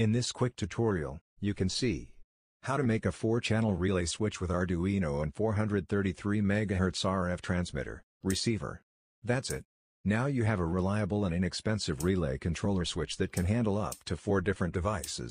In this quick tutorial, you can see how to make a 4-channel relay switch with Arduino and 433 MHz RF transmitter, receiver. That's it. Now you have a reliable and inexpensive relay controller switch that can handle up to 4 different devices.